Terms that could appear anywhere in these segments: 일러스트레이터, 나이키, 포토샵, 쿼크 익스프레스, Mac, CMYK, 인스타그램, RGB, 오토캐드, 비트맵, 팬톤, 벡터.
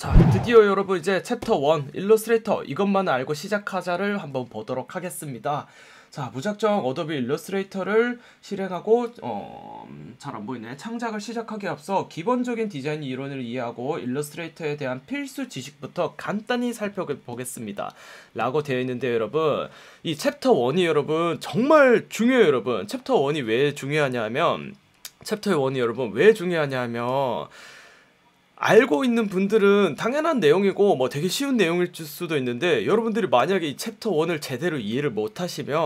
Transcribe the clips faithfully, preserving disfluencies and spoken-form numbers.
자, 드디어 여러분 이제 챕터 일 일러스트레이터 이것만을 알고 시작하자를 한번 보도록 하겠습니다. 자, 무작정 어도비 일러스트레이터를 실행하고 어, 잘 안보이네. 창작을 시작하기에 앞서 기본적인 디자인 이론을 이해하고 일러스트레이터에 대한 필수 지식부터 간단히 살펴보겠습니다 라고 되어 있는데, 여러분 이 챕터 일이 여러분 정말 중요해요. 여러분 챕터 일이 왜 중요하냐면 챕터 일이 여러분 왜 중요하냐면 알고 있는 분들은 당연한 내용이고 뭐 되게 쉬운 내용일 수도 있는데, 여러분들이 만약에 이 챕터 일을 제대로 이해를 못 하시면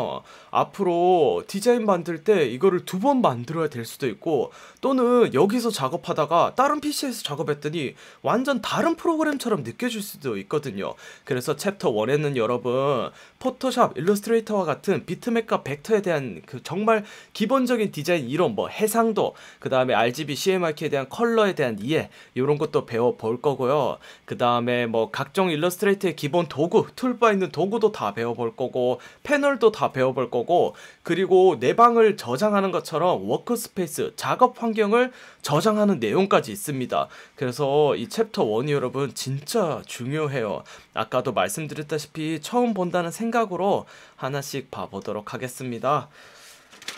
앞으로 디자인 만들 때 이거를 두 번 만들어야 될 수도 있고, 또는 여기서 작업하다가 다른 피씨에서 작업했더니 완전 다른 프로그램처럼 느껴질 수도 있거든요. 그래서 챕터 일에는 여러분 포토샵, 일러스트레이터와 같은 비트맵과 벡터에 대한 그 정말 기본적인 디자인 이론, 뭐 해상도, 그 다음에 알지비, 씨엠와이케이에 대한 컬러에 대한 이해, 이런 거 또 배워볼 거고요. 그 다음에 뭐 각종 일러스트레이터의 기본 도구, 툴바 있는 도구도 다 배워볼 거고, 패널도 다 배워볼 거고, 그리고 내 방을 저장하는 것처럼 워크스페이스, 작업 환경을 저장하는 내용까지 있습니다. 그래서 이 챕터 일이 여러분 진짜 중요해요. 아까도 말씀드렸다시피 처음 본다는 생각으로 하나씩 봐보도록 하겠습니다.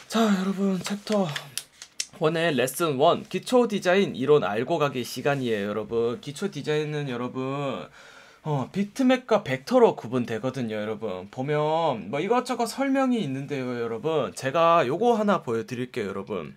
자, 여러분 챕터 일의 레슨 일 기초 디자인 이론 알고 가기 시간이에요. 여러분 기초 디자인은 여러분 어, 비트맵과 벡터로 구분되거든요. 여러분 보면 뭐 이것저것 설명이 있는데요. 여러분 제가 요거 하나 보여드릴게요. 여러분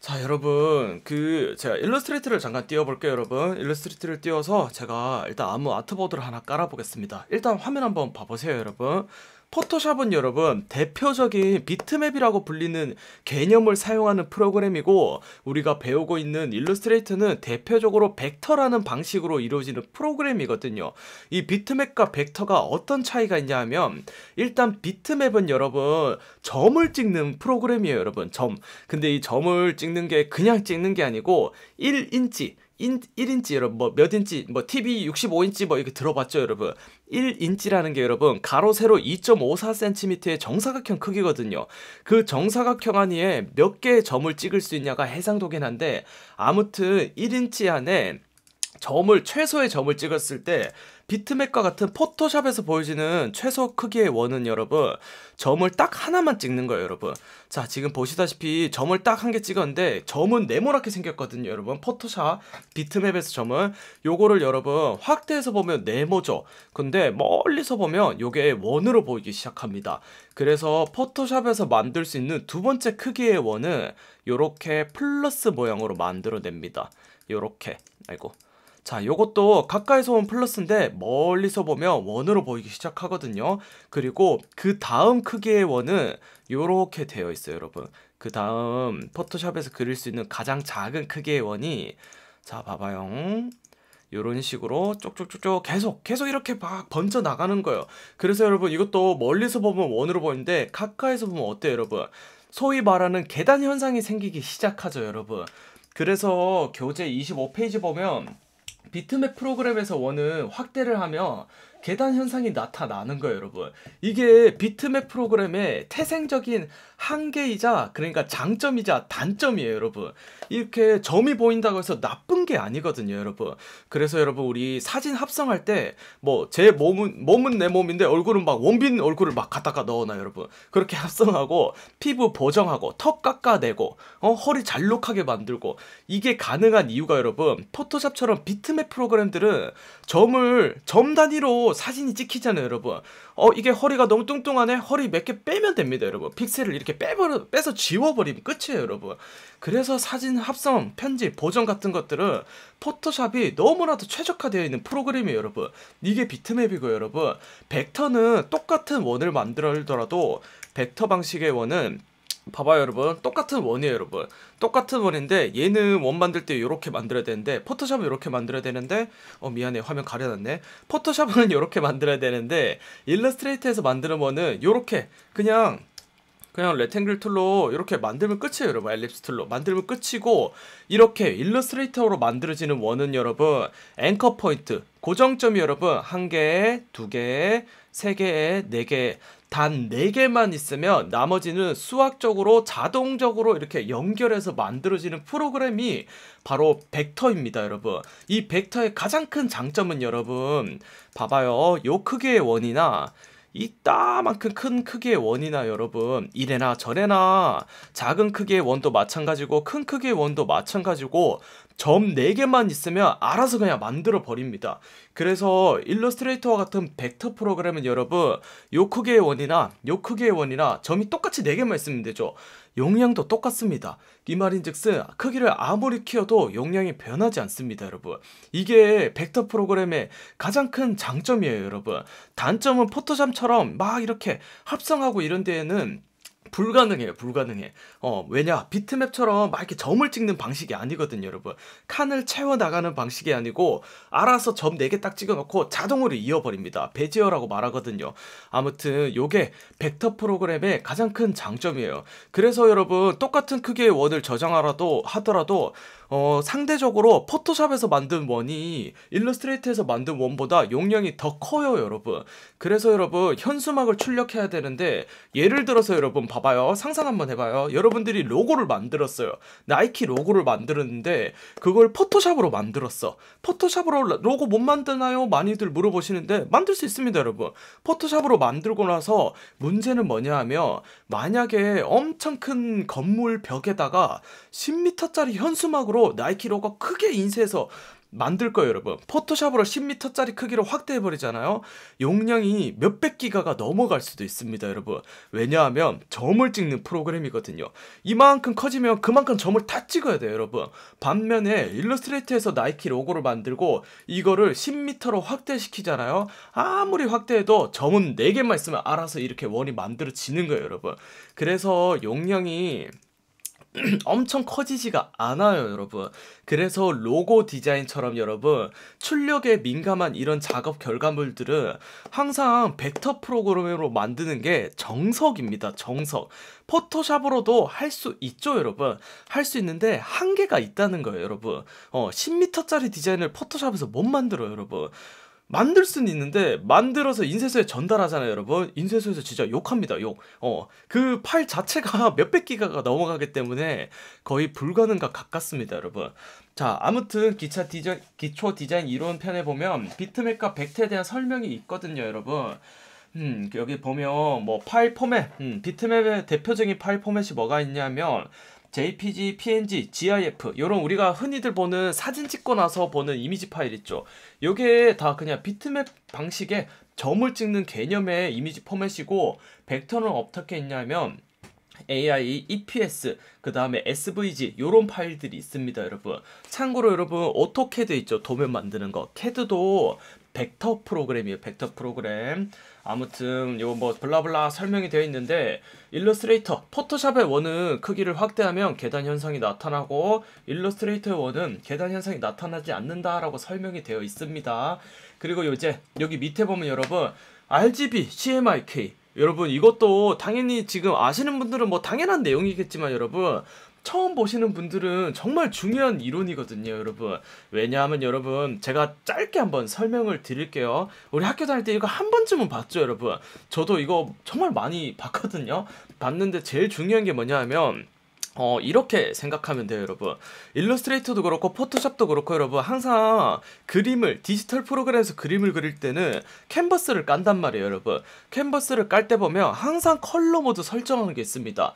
자, 여러분 그 제가 일러스트레이터를 잠깐 띄워볼게요. 여러분 일러스트레이터를 띄워서 제가 일단 아무 아트보드를 하나 깔아보겠습니다. 일단 화면 한번 봐보세요. 여러분 포토샵은 여러분 대표적인 비트맵이라고 불리는 개념을 사용하는 프로그램이고, 우리가 배우고 있는 일러스트레이터는 대표적으로 벡터라는 방식으로 이루어지는 프로그램이거든요. 이 비트맵과 벡터가 어떤 차이가 있냐 하면, 일단 비트맵은 여러분 점을 찍는 프로그램이에요. 여러분 점. 근데 이 점을 찍는 게 그냥 찍는 게 아니고 일 인치 인, 일 인치 여러분 뭐 몇 인치 뭐 티비 육십오 인치 뭐 이렇게 들어봤죠. 여러분 일 인치라는 게 여러분 가로 세로 이 점 오사 센티미터의 정사각형 크기거든요. 그 정사각형 안에 몇 개의 점을 찍을 수 있냐가 해상도긴 한데, 아무튼 일 인치 안에 점을 최소의 점을 찍었을 때 비트맵과 같은 포토샵에서 보여지는 최소 크기의 원은 여러분 점을 딱 하나만 찍는 거예요. 여러분 자, 지금 보시다시피 점을 딱 한 개 찍었는데 점은 네모나게 생겼거든요. 여러분 포토샵 비트맵에서 점은 요거를 여러분 확대해서 보면 네모죠. 근데 멀리서 보면 요게 원으로 보이기 시작합니다. 그래서 포토샵에서 만들 수 있는 두 번째 크기의 원은 요렇게 플러스 모양으로 만들어냅니다. 요렇게 아이고 자, 요것도 가까이서 온 플러스인데 멀리서 보면 원으로 보이기 시작하거든요. 그리고 그 다음 크기의 원은 요렇게 되어 있어요. 여러분 그 다음 포토샵에서 그릴 수 있는 가장 작은 크기의 원이, 자 봐봐요, 요런 식으로 쪽쪽쪽쪽 계속 계속 이렇게 막 번져 나가는 거예요. 그래서 여러분 이것도 멀리서 보면 원으로 보이는데 가까이서 보면 어때요? 여러분 소위 말하는 계단 현상이 생기기 시작하죠. 여러분 그래서 교재 이십오 페이지 보면 비트맵 프로그램에서 원은 확대를 하면 계단 현상이 나타나는 거예요. 여러분 이게 비트맵 프로그램의 태생적인 한계이자, 그러니까 장점이자 단점이에요. 여러분 이렇게 점이 보인다고 해서 나쁜 게 아니거든요. 여러분 그래서 여러분 우리 사진 합성할 때 뭐 제 몸은 몸은 내 몸인데 얼굴은 막 원빈 얼굴을 막 갖다가 넣어놔. 여러분 그렇게 합성하고 피부 보정하고 턱 깎아내고 어? 허리 잘록하게 만들고, 이게 가능한 이유가 여러분 포토샵처럼 비트맵 프로그램들은 점을 점 단위로 사진이 찍히잖아요. 여러분 어 이게 허리가 너무 뚱뚱하네, 허리 몇 개 빼면 됩니다. 여러분 픽셀을 이렇게 빼버려, 빼서 지워버리면 끝이에요. 여러분 그래서 사진 합성, 편집, 보정 같은 것들은 포토샵이 너무나도 최적화되어 있는 프로그램이에요. 여러분 이게 비트맵이고요. 여러분 벡터는 똑같은 원을 만들더라도 벡터 방식의 원은 봐봐요. 여러분 똑같은 원이에요. 여러분 똑같은 원인데 얘는 원 만들 때 이렇게 만들어야 되는데, 포토샵은 이렇게 만들어야 되는데, 어 미안해 화면 가려놨네. 포토샵은 이렇게 만들어야 되는데 일러스트레이터에서 만드는 원은 이렇게 그냥 그냥 레탱글 툴로 이렇게 만들면 끝이에요. 여러분 엘립스 툴로 만들면 끝이고, 이렇게 일러스트레이터로 만들어지는 원은 여러분 앵커 포인트, 고정점이 여러분 한 개, 두 개, 세 개, 네 개 단 네 개만 있으면 나머지는 수학적으로 자동적으로 이렇게 연결해서 만들어지는 프로그램이 바로 벡터입니다, 여러분. 이 벡터의 가장 큰 장점은, 여러분 봐봐요, 요 크기의 원이나 이따만큼 큰 크기의 원이나, 여러분 이래나 저래나 작은 크기의 원도 마찬가지고 큰 크기의 원도 마찬가지고 점 네 개만 있으면 알아서 그냥 만들어 버립니다. 그래서 일러스트레이터와 같은 벡터 프로그램은, 여러분 요 크기의 원이나 요 크기의 원이나 점이 똑같이 네 개만 있으면 되죠. 용량도 똑같습니다. 이 말인즉슨 크기를 아무리 키워도 용량이 변하지 않습니다, 여러분. 이게 벡터 프로그램의 가장 큰 장점이에요, 여러분. 단점은 포토샵처럼 막 이렇게 합성하고 이런 데에는 불가능해요, 불가능해. 어, 왜냐? 비트맵처럼 막 이렇게 점을 찍는 방식이 아니거든요, 여러분. 칸을 채워나가는 방식이 아니고, 알아서 점 네 개 딱 찍어놓고 자동으로 이어버립니다. 베지어라고 말하거든요. 아무튼, 요게 벡터 프로그램의 가장 큰 장점이에요. 그래서 여러분, 똑같은 크기의 원을 저장하라도, 하더라도, 어, 상대적으로 포토샵에서 만든 원이 일러스트레이터에서 만든 원보다 용량이 더 커요, 여러분. 그래서 여러분, 현수막을 출력해야 되는데, 예를 들어서 여러분, 봐봐요. 상상 한번 해봐요. 여러분들이 로고를 만들었어요. 나이키 로고를 만들었는데 그걸 포토샵으로 만들었어. 포토샵으로 로고 못 만드나요? 많이들 물어보시는데 만들 수 있습니다, 여러분. 포토샵으로 만들고 나서 문제는 뭐냐 하면, 만약에 엄청 큰 건물 벽에다가 십 미터짜리 현수막으로 나이키 로고 크게 인쇄해서 만들 거예요, 여러분. 포토샵으로 십 미터짜리 크기로 확대해버리잖아요. 용량이 몇백 기가가 넘어갈 수도 있습니다, 여러분. 왜냐하면 점을 찍는 프로그램이거든요. 이만큼 커지면 그만큼 점을 다 찍어야 돼요, 여러분. 반면에 일러스트레이터에서 나이키 로고를 만들고 이거를 십 미터로 확대시키잖아요. 아무리 확대해도 점은 네 개만 있으면 알아서 이렇게 원이 만들어지는 거예요, 여러분. 그래서 용량이 엄청 커지지가 않아요, 여러분. 그래서 로고 디자인처럼 여러분 출력에 민감한 이런 작업 결과물들은 항상 벡터 프로그램으로 만드는 게 정석입니다, 정석. 포토샵으로도 할 수 있죠, 여러분. 할 수 있는데 한계가 있다는 거예요, 여러분. 어, 십 미터짜리 디자인을 포토샵에서 못 만들어요, 여러분. 만들 수는 있는데 만들어서 인쇄소에 전달하잖아요, 여러분. 인쇄소에서 진짜 욕합니다, 욕. 어, 그 파일 자체가 몇백 기가가 넘어가기 때문에 거의 불가능과 가깝습니다, 여러분. 자, 아무튼 기차 디자, 기초 디자인 이론 편에 보면 비트맵과 벡터에 대한 설명이 있거든요, 여러분. 음, 여기 보면 뭐 파일 포맷, 음, 비트맵의 대표적인 파일 포맷이 뭐가 있냐면 제이피지, 피엔지, 지아이에프 이런 우리가 흔히들 보는 사진 찍고 나서 보는 이미지 파일 있죠. 요게 다 그냥 비트맵 방식의 점을 찍는 개념의 이미지 포맷이고, 벡터는 어떻게 했냐면 에이아이, 이피에스, 그 다음에 에스브이지 요런 파일들이 있습니다, 여러분. 참고로 여러분 오토캐드 있죠, 도면 만드는 거. 캐드도 벡터 프로그램이에요, 벡터 프로그램. 아무튼 요거 뭐 블라블라 설명이 되어 있는데, 일러스트레이터, 포토샵의 원은 크기를 확대하면 계단 현상이 나타나고 일러스트레이터의 원은 계단 현상이 나타나지 않는다라고 설명이 되어 있습니다. 그리고 이제 여기 밑에 보면 여러분 알지비, 씨엠와이케이, 여러분 이것도 당연히 지금 아시는 분들은 뭐 당연한 내용이겠지만 여러분 처음 보시는 분들은 정말 중요한 이론이거든요, 여러분. 왜냐하면 여러분 제가 짧게 한번 설명을 드릴게요. 우리 학교 다닐 때 이거 한 번쯤은 봤죠, 여러분. 저도 이거 정말 많이 봤거든요. 봤는데 제일 중요한 게 뭐냐 하면, 어, 이렇게 생각하면 돼요, 여러분. 일러스트레이터도 그렇고 포토샵도 그렇고 여러분 항상 그림을 디지털 프로그램에서 그림을 그릴 때는 캔버스를 깐단 말이에요, 여러분. 캔버스를 깔 때 보면 항상 컬러 모드 설정하는 게 있습니다.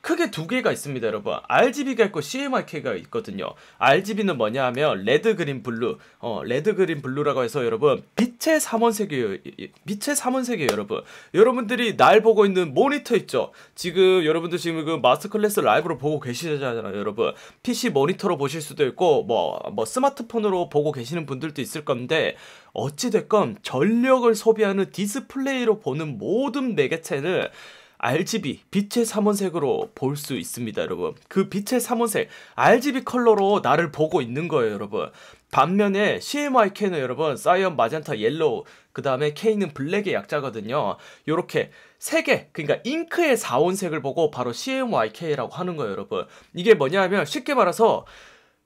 크게 두 개가 있습니다, 여러분. 알지비가 있고 씨엠와이케이가 있거든요. 알지비는 뭐냐 하면 레드, 그린, 블루. 어, 레드, 그린, 블루라고 해서 여러분 빛의 삼원색이에요. 빛의 삼원색이에요, 여러분. 여러분들이 날 보고 있는 모니터 있죠. 지금 여러분들 지금 그 마스터 클래스 라이브로 보고 계시잖아요, 여러분. 피씨 모니터로 보실 수도 있고 뭐, 뭐 스마트폰으로 보고 계시는 분들도 있을 건데, 어찌됐건 전력을 소비하는 디스플레이로 보는 모든 매개체는 알지비, 빛의 삼원색으로 볼 수 있습니다, 여러분. 그 빛의 삼원색, 알지비 컬러로 나를 보고 있는 거예요, 여러분. 반면에 씨엠와이케이는 여러분 사이언, 마젠타, 옐로우, 그 다음에 K는 블랙의 약자거든요. 요렇게 색의, 그러니까 잉크의 사원색을 보고 바로 씨엠와이케이라고 하는 거예요, 여러분. 이게 뭐냐 하면 쉽게 말해서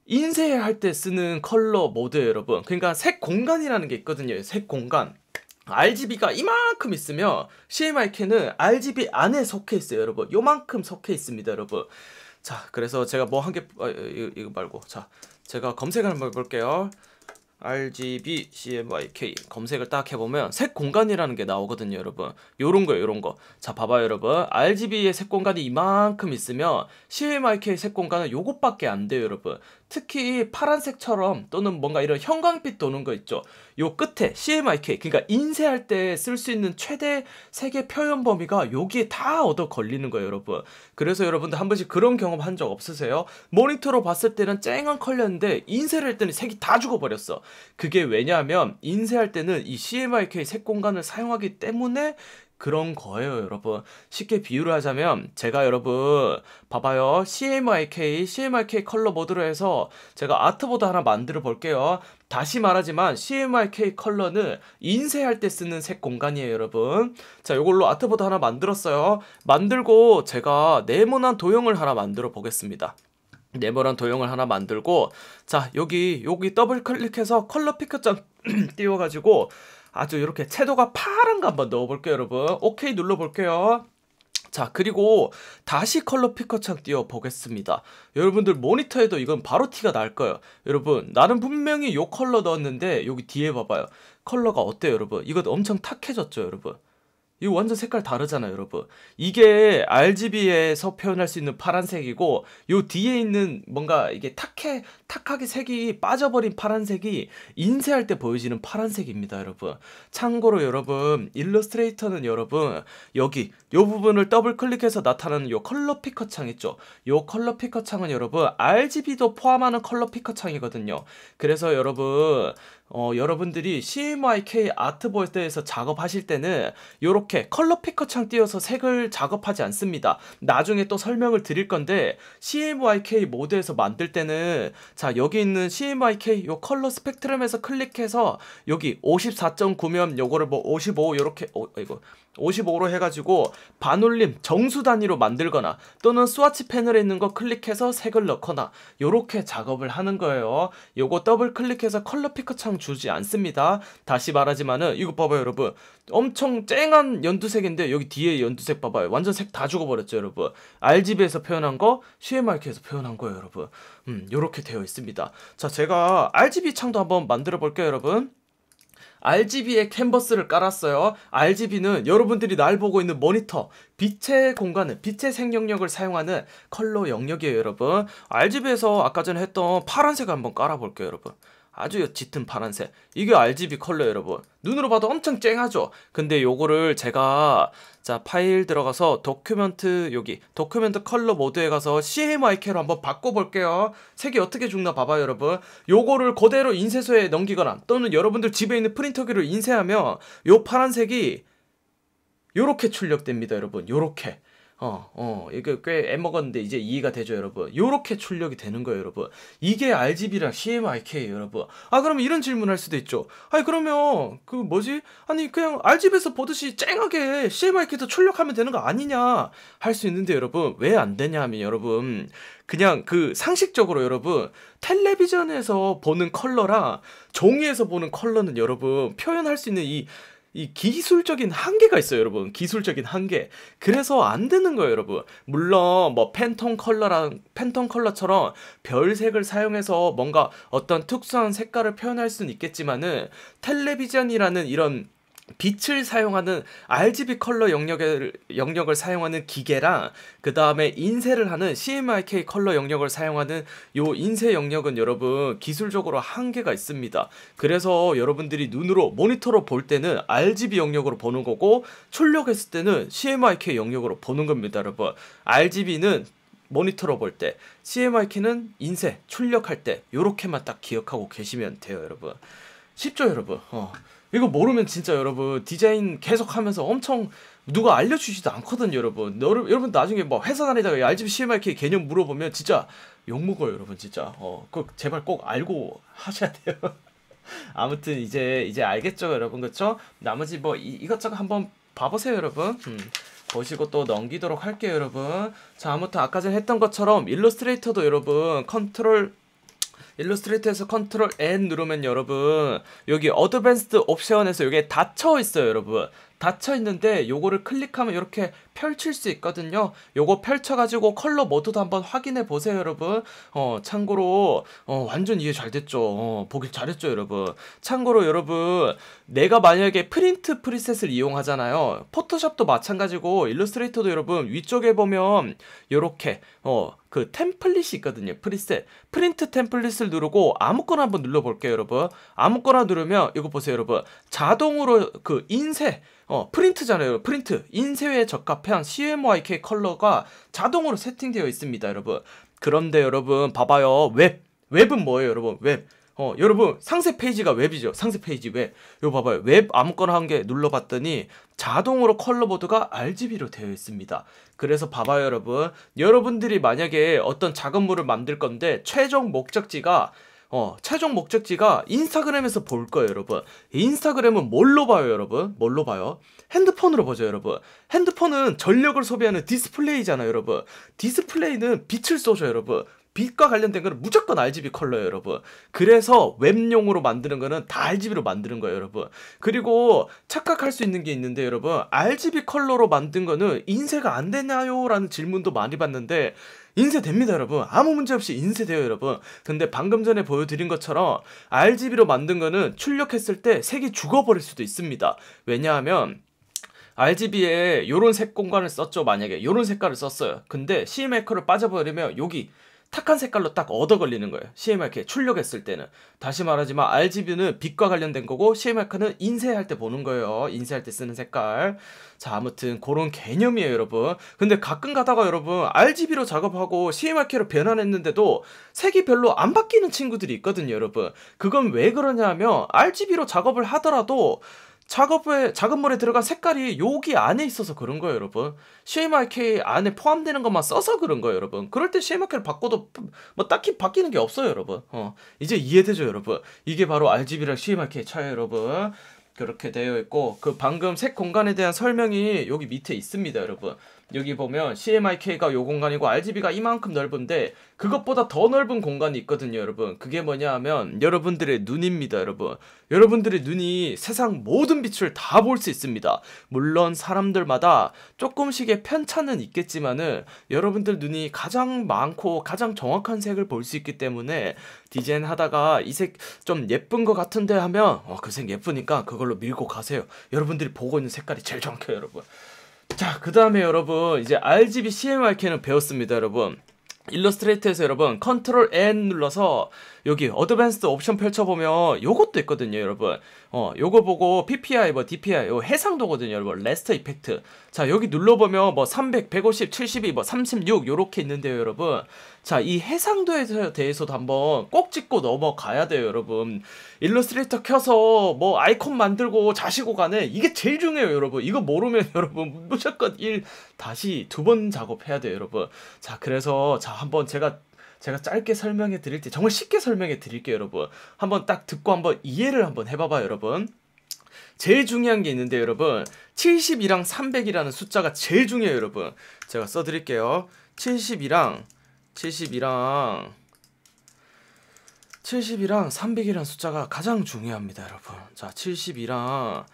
인쇄할 때 쓰는 컬러 모드예요, 여러분. 그러니까 색 공간이라는 게 있거든요, 색 공간. 알지비가 이만큼 있으면 씨엠와이케이는 알지비 안에 속해 있어요, 여러분. 요만큼 속해 있습니다, 여러분. 자, 그래서 제가 뭐 한 개, 아, 이거, 이거 말고, 자, 제가 검색을 한번 해볼게요. 알지비 씨엠와이케이 검색을 딱 해보면 색 공간이라는 게 나오거든요, 여러분. 요런 거요, 요런 거. 자, 봐봐요, 여러분. 알지비의 색 공간이 이만큼 있으면 씨엠와이케이의 색 공간은 요것밖에 안 돼요, 여러분. 특히 파란색처럼 또는 뭔가 이런 형광빛 도는 거 있죠. 요 끝에 씨엠와이케이, 그러니까 인쇄할 때 쓸 수 있는 최대 색의 표현 범위가 여기에 다 얻어 걸리는 거예요, 여러분. 그래서 여러분들 한 번씩 그런 경험 한 적 없으세요? 모니터로 봤을 때는 쨍한 컬러인데 인쇄를 했더니 색이 다 죽어버렸어. 그게 왜냐하면 인쇄할 때는 이 씨엠와이케이 색 공간을 사용하기 때문에 그런 거예요, 여러분. 쉽게 비유를 하자면 제가, 여러분 봐봐요, 씨엠와이케이, 씨엠와이케이 컬러 모드로 해서 제가 아트보드 하나 만들어 볼게요. 다시 말하지만 씨엠와이케이 컬러는 인쇄할 때 쓰는 색 공간이에요, 여러분. 자, 요걸로 아트보드 하나 만들었어요. 만들고 제가 네모난 도형을 하나 만들어 보겠습니다. 네모란 도형을 하나 만들고, 자, 여기 여기 더블 클릭해서 컬러 피크점 띄워가지고 아주 이렇게 채도가 파란 거 한번 넣어볼게요, 여러분. 오케이 눌러볼게요. 자, 그리고 다시 컬러 피커창 띄워보겠습니다. 여러분들 모니터에도 이건 바로 티가 날 거예요. 여러분, 나는 분명히 요 컬러 넣었는데 여기 뒤에 봐봐요. 컬러가 어때요, 여러분? 이거 엄청 탁해졌죠, 여러분? 이거 완전 색깔 다르잖아요, 여러분. 이게 알지비에서 표현할 수 있는 파란색이고, 요 뒤에 있는 뭔가 이게 탁해, 탁하게 색이 빠져버린 파란색이 인쇄할 때 보여지는 파란색입니다, 여러분. 참고로 여러분, 일러스트레이터는 여러분, 여기, 요 부분을 더블 클릭해서 나타나는 요 컬러 피커 창 있죠. 요 컬러 피커 창은 여러분, 알지비도 포함하는 컬러 피커 창이거든요. 그래서 여러분, 어, 여러분들이 씨엠와이케이 아트보드에서 작업하실 때는 요렇게 컬러 피커 창 띄워서 색을 작업하지 않습니다. 나중에 또 설명을 드릴 건데, 씨엠와이케이 모드에서 만들 때는, 자, 여기 있는 씨엠와이케이 요 컬러 스펙트럼에서 클릭해서 여기 오십사 점 구면 요거를 뭐 오십오 요렇게, 어, 이거 오십오로 해가지고 반올림 정수 단위로 만들거나, 또는 스와치 패널에 있는 거 클릭해서 색을 넣거나 요렇게 작업을 하는 거예요. 요거 더블 클릭해서 컬러 피커 창 주지 않습니다. 다시 말하지만은 이거 봐봐요, 여러분. 엄청 쨍한 연두색인데 여기 뒤에 연두색 봐봐요. 완전 색 다 죽어버렸죠, 여러분. 알지비에서 표현한 거, 씨엠와이케이에서 표현한 거예요, 여러분. 음, 요렇게 되어 있습니다. 자, 제가 알지비 창도 한번 만들어 볼게요, 여러분. 알지비의 캔버스를 깔았어요. 알지비는 여러분들이 날 보고 있는 모니터, 빛의 공간을, 빛의 생명력을 사용하는 컬러 영역이에요, 여러분. 알지비에서 아까 전에 했던 파란색을 한번 깔아볼게요, 여러분. 아주 짙은 파란색. 이게 알지비 컬러, 여러분. 눈으로 봐도 엄청 쨍하죠? 근데 요거를 제가, 자, 파일 들어가서 도큐멘트, 여기 도큐멘트 컬러 모드에 가서 씨엠와이케이로 한번 바꿔볼게요. 색이 어떻게 죽나 봐봐요, 여러분. 요거를 그대로 인쇄소에 넘기거나, 또는 여러분들 집에 있는 프린터기로 인쇄하면 요 파란색이 요렇게 출력됩니다, 여러분. 요렇게. 어, 어, 이게 꽤 애먹었는데 이제 이해가 되죠, 여러분. 요렇게 출력이 되는 거예요, 여러분. 이게 알지비랑 씨엠와이케이예요, 여러분. 아, 그럼 이런 질문할 수도 있죠. 아니, 그러면 그 뭐지? 아니, 그냥 알지비에서 보듯이 쨍하게 씨엠와이케이도 출력하면 되는 거 아니냐 할 수 있는데, 여러분, 왜 안 되냐 하면, 여러분, 그냥 그 상식적으로 여러분, 텔레비전에서 보는 컬러랑 종이에서 보는 컬러는 여러분 표현할 수 있는 이 이 기술적인 한계가 있어요, 여러분. 기술적인 한계. 그래서 안 되는 거예요, 여러분. 물론 뭐 팬톤 컬러랑 팬톤 컬러처럼 별색을 사용해서 뭔가 어떤 특수한 색깔을 표현할 수는 있겠지만은, 텔레비전이라는 이런 빛을 사용하는 알지비 컬러 영역을, 영역을 사용하는 기계랑, 그 다음에 인쇄를 하는 씨엠와이케이 컬러 영역을 사용하는 요 인쇄 영역은 여러분 기술적으로 한계가 있습니다. 그래서 여러분들이 눈으로, 모니터로 볼 때는 알지비 영역으로 보는 거고, 출력했을 때는 씨엠와이케이 영역으로 보는 겁니다, 여러분. 알지비는 모니터로 볼 때, 씨엠와이케이는 인쇄, 출력할 때 요렇게만 딱 기억하고 계시면 돼요, 여러분. 쉽죠, 여러분? 어. 이거 모르면 진짜 여러분 디자인 계속하면서 엄청 누가 알려주지도 않거든요, 여러분. 여러, 여러분 나중에 뭐 회사 다니다가 알지비 씨엠와이케이 개념 물어보면 진짜 욕먹어요, 여러분. 진짜 어, 그 제발 꼭 알고 하셔야 돼요. 아무튼 이제 이제 알겠죠, 여러분? 그쵸? 나머지 뭐 이, 이것저것 한번 봐보세요, 여러분. 음. 보시고 또 넘기도록 할게요, 여러분. 자, 아무튼 아까 전에 했던 것처럼 일러스트레이터도 여러분 컨트롤 일러스트레이터에서 컨트롤 N 누르면 여러분 여기 어드밴스드 옵션에서 여기에 닫혀 있어요. 여러분 닫혀 있는데 요거를 클릭하면 이렇게 펼칠 수 있거든요. 요거 펼쳐가지고 컬러 모드도 한번 확인해 보세요, 여러분. 어 참고로 어 완전 이해 잘 됐죠. 어, 보길 잘했죠, 여러분. 참고로 여러분 내가 만약에 프린트 프리셋을 이용하잖아요. 포토샵도 마찬가지고 일러스트레이터도 여러분 위쪽에 보면 요렇게 어 그 템플릿이 있거든요. 프리셋 프린트 템플릿을 누르고 아무거나 한번 눌러볼게요, 여러분. 아무거나 누르면 이거 보세요, 여러분. 자동으로 그 인쇄 어 프린트잖아요. 프린트 인쇄에 적합한 씨엠와이케이 컬러가 자동으로 세팅되어 있습니다, 여러분. 그런데 여러분 봐봐요. 웹 웹은 뭐예요, 여러분? 웹 어 여러분 상세 페이지가 웹이죠. 상세 페이지 웹. 이거 봐봐요. 웹 아무거나 한 개 눌러봤더니 자동으로 컬러보드가 알지비로 되어 있습니다. 그래서 봐봐요, 여러분. 여러분들이 만약에 어떤 작업물을 만들 건데 최종 목적지가 어 최종 목적지가 인스타그램에서 볼 거예요, 여러분. 인스타그램은 뭘로 봐요, 여러분? 뭘로 봐요? 핸드폰으로 보죠, 여러분. 핸드폰은 전력을 소비하는 디스플레이잖아요, 여러분. 디스플레이는 빛을 쏘죠, 여러분. 빛과 관련된 거는 무조건 알지비 컬러예요, 여러분. 그래서 웹용으로 만드는 거는 다 알지비로 만드는 거예요, 여러분. 그리고 착각할 수 있는 게 있는데 여러분 알지비 컬러로 만든 거는 인쇄가 안 되나요? 라는 질문도 많이 받는데 인쇄됩니다, 여러분. 아무 문제 없이 인쇄돼요, 여러분. 근데 방금 전에 보여드린 것처럼 알지비로 만든 거는 출력했을 때 색이 죽어버릴 수도 있습니다. 왜냐하면 알지비에 요런 색 공간을 썼죠. 만약에 요런 색깔을 썼어요. 근데 씨엠와이케이를 빠져버리면 여기 탁한 색깔로 딱 얻어 걸리는 거예요. 씨엠와이케이 출력했을 때는. 다시 말하지만 알지비는 빛과 관련된 거고 씨엠와이케이는 인쇄할 때 보는 거예요. 인쇄할 때 쓰는 색깔. 자, 아무튼 그런 개념이에요, 여러분. 근데 가끔 가다가 여러분 알지비로 작업하고 씨엠와이케이로 변환했는데도 색이 별로 안 바뀌는 친구들이 있거든요, 여러분. 그건 왜 그러냐면 알지비로 작업을 하더라도 작업에, 작업물에 들어간 색깔이 여기 안에 있어서 그런 거예요, 여러분. 씨엠와이케이 안에 포함되는 것만 써서 그런 거예요, 여러분. 그럴 때 씨엠와이케이를 바꿔도 뭐 딱히 바뀌는 게 없어요, 여러분. 어, 이제 이해되죠, 여러분. 이게 바로 알지비랑 씨엠와이케이 차이에요, 여러분. 그렇게 되어 있고 그 방금 색 공간에 대한 설명이 여기 밑에 있습니다, 여러분. 여기 보면 씨엠와이케이가 요 공간이고 알지비가 이만큼 넓은데 그것보다 더 넓은 공간이 있거든요, 여러분. 그게 뭐냐 하면 여러분들의 눈입니다, 여러분. 여러분들의 눈이 세상 모든 빛을 다 볼 수 있습니다. 물론 사람들마다 조금씩의 편차는 있겠지만은 여러분들 눈이 가장 많고 가장 정확한 색을 볼 수 있기 때문에 디자인 하다가 이 색 좀 예쁜 것 같은데 하면 어, 그 색 예쁘니까 그걸로 밀고 가세요. 여러분들이 보고 있는 색깔이 제일 정확해요, 여러분. 자, 그 다음에 여러분 이제 알지비 씨엠와이케이는 배웠습니다, 여러분. 일러스트레이터에서 여러분 컨트롤 N 눌러서 여기 어드밴스드 옵션 펼쳐보면 요것도 있거든요, 여러분. 어 요거 보고 피피아이 뭐 디피아이 요 해상도거든요, 여러분. 레스터 이펙트. 자, 여기 눌러보면 뭐 삼백, 백오십, 칠십이 뭐 삼십육 요렇게 있는데요, 여러분. 자, 이 해상도에 대해서도 한번 꼭 짚고 넘어가야 돼요, 여러분. 일러스트레이터 켜서 뭐 아이콘 만들고 자시고 간에 이게 제일 중요해요, 여러분. 이거 모르면 여러분 무조건 일 다시 두 번 작업해야 돼요, 여러분. 자, 그래서 자 한번 제가 제가 짧게 설명해 드릴 때 정말 쉽게 설명해 드릴게요, 여러분. 한번 딱 듣고 한번 이해를 한번 해봐봐요, 여러분. 제일 중요한 게 있는데 여러분 칠십이랑 삼백이라는 숫자가 제일 중요해요, 여러분. 제가 써드릴게요. 칠십이랑 칠십이랑 칠십이랑 삼백이라는 숫자가 가장 중요합니다, 여러분. 자, 칠십이랑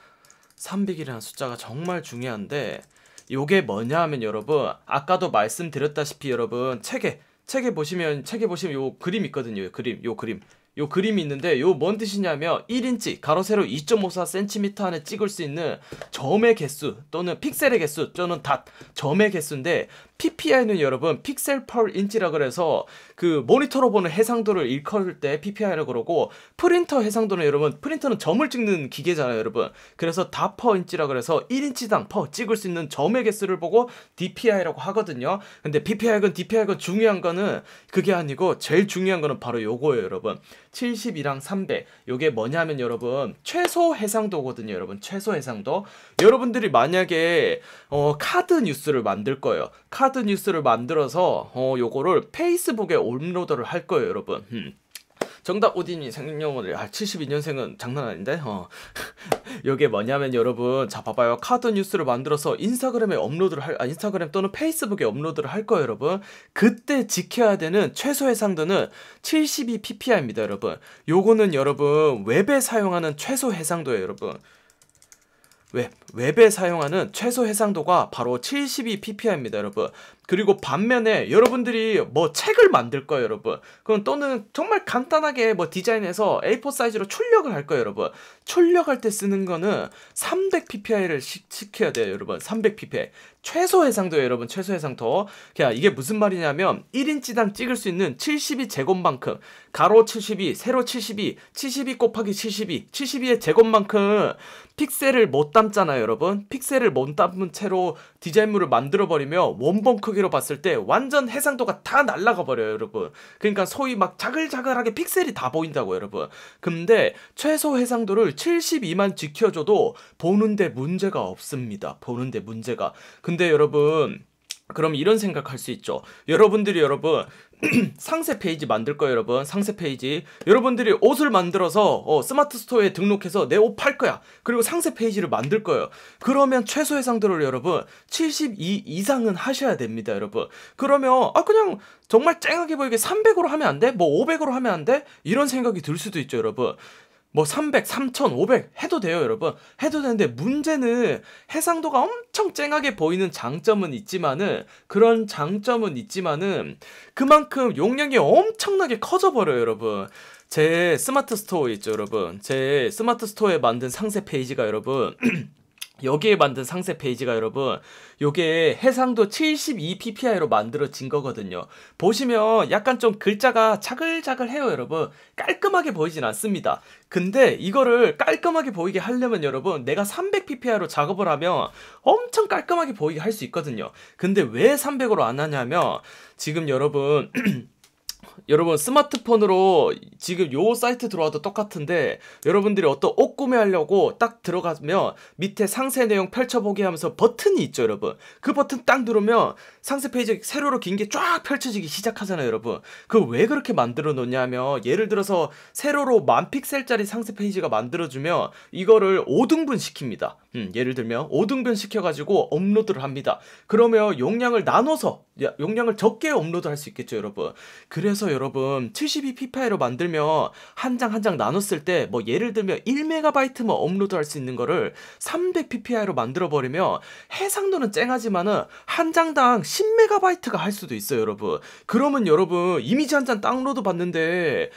삼백이라는 숫자가 정말 중요한데 요게 뭐냐 하면 여러분 아까도 말씀드렸다시피 여러분 책에 책에 보시면 책에 보시면 요 그림 있거든요. 요 그림 요 그림 요 그림이 있는데 요 뭔 뜻이냐면 일 인치 가로 세로 이 점 오사 센티미터 안에 찍을 수 있는 점의 개수 또는 픽셀의 개수 또는 닷 점의 개수인데 피피아이는 여러분 픽셀 per 인치라 그래서 그 모니터로 보는 해상도를 일컬을 때 피피아이라고 그러고 프린터 해상도는 여러분 프린터는 점을 찍는 기계잖아요, 여러분. 그래서 닷 per 인치라 그래서 일 인치당 per 찍을 수 있는 점의 개수를 보고 디피아이라고 하거든요. 근데 피피아이건 디피아이건 중요한 거는 그게 아니고 제일 중요한 거는 바로 요거예요, 여러분. 칠십이랑 삼백 요게 뭐냐면 여러분 최소 해상도거든요, 여러분. 최소 해상도. 여러분들이 만약에 어, 카드 뉴스를 만들 거예요. 카드 뉴스를 만들어서 어, 요거를 페이스북에 업로드를 할 거예요, 여러분. 음. 정답 오디님 생년월일 아, 칠십이 년생은 장난 아닌데? 어. 이게 뭐냐면 여러분, 자 봐봐요. 카드 뉴스를 만들어서 인스타그램에 업로드를 할, 아, 인스타그램 또는 페이스북에 업로드를 할 거예요 여러분. 그때 지켜야 되는 최소 해상도는 칠십이 피피아이입니다 여러분. 요거는 여러분 웹에 사용하는 최소 해상도예요 여러분. 웹, 웹에 사용하는 최소 해상도가 바로 칠십이 피피아이입니다 여러분. 그리고 반면에 여러분들이 뭐 책을 만들 거예요 여러분. 그럼 또는 정말 간단하게 뭐 디자인해서 에이 사 사이즈로 출력을 할 거예요 여러분. 출력할 때 쓰는 거는 삼백 피피아이를 시켜야 돼요 여러분. 삼백 피피아이 최소 해상도예요 여러분. 최소 해상도. 그냥 이게 무슨 말이냐면 일 인치당 찍을 수 있는 칠십이 제곱만큼, 가로 칠십이, 세로 칠십이, 칠십이 곱하기 칠십이, 칠십이의 제곱만큼 픽셀을 못 담잖아요 여러분. 픽셀을 못 담은 채로 디자인물을 만들어버리며 원본 크기로 봤을 때 완전 해상도가 다 날라가 버려요 여러분. 그러니까 소위 막 자글자글하게 픽셀이 다 보인다고 여러분. 근데 최소 해상도를 칠십이만 지켜줘도 보는데 문제가 없습니다. 보는데 문제가. 근데 여러분, 그럼 이런 생각할 수 있죠. 여러분들이 여러분 상세 페이지 만들 거예요 여러분. 상세 페이지 여러분들이 옷을 만들어서 어, 스마트 스토어에 등록해서 내 옷 팔 거야. 그리고 상세 페이지를 만들 거예요. 그러면 최소 해상도를 여러분 칠십이 이상은 하셔야 됩니다 여러분. 그러면 아 그냥 정말 쨍하게 보이게 삼백으로 하면 안 돼? 뭐 오백으로 하면 안 돼? 이런 생각이 들 수도 있죠 여러분. 뭐 삼백, 삼천, 오백 해도 돼요 여러분. 해도 되는데 문제는 해상도가 엄청 쨍하게 보이는 장점은 있지만은 그런 장점은 있지만은 그만큼 용량이 엄청나게 커져버려요 여러분. 제 스마트 스토어 있죠 여러분. 제 스마트 스토어에 만든 상세 페이지가 여러분 여기에 만든 상세 페이지가 여러분 요게 해상도 칠십이 피피아이로 만들어진 거거든요. 보시면 약간 좀 글자가 자글자글해요 여러분. 깔끔하게 보이진 않습니다. 근데 이거를 깔끔하게 보이게 하려면 여러분 내가 삼백 피피아이로 작업을 하면 엄청 깔끔하게 보이게 할 수 있거든요. 근데 왜 삼백으로 안 하냐면 지금 여러분 여러분 스마트폰으로 지금 요 사이트 들어와도 똑같은데 여러분들이 어떤 옷 구매하려고 딱 들어가면 밑에 상세 내용 펼쳐보기 하면서 버튼이 있죠 여러분. 그 버튼 딱 누르면 상세 페이지 세로로 긴 게 쫙 펼쳐지기 시작하잖아요 여러분. 그거 왜 그렇게 만들어 놓냐면 예를 들어서 세로로 만 픽셀짜리 상세 페이지가 만들어주면 이거를 오 등분 시킵니다. 음, 예를 들면 오 등분 시켜가지고 업로드를 합니다. 그러면 용량을 나눠서 용량을 적게 업로드할 수 있겠죠 여러분. 그래서 여러분 칠십이 피피아이로 만들면 한 장 한 장 나눴을 때 뭐 예를 들면 일 메가바이트만 업로드할 수 있는 거를 삼백 피피아이로 만들어버리면 해상도는 쨍하지만은 한 장당 십 메가바이트가 할 수도 있어요 여러분. 그러면 여러분 이미지 한 장 다운로드 받는데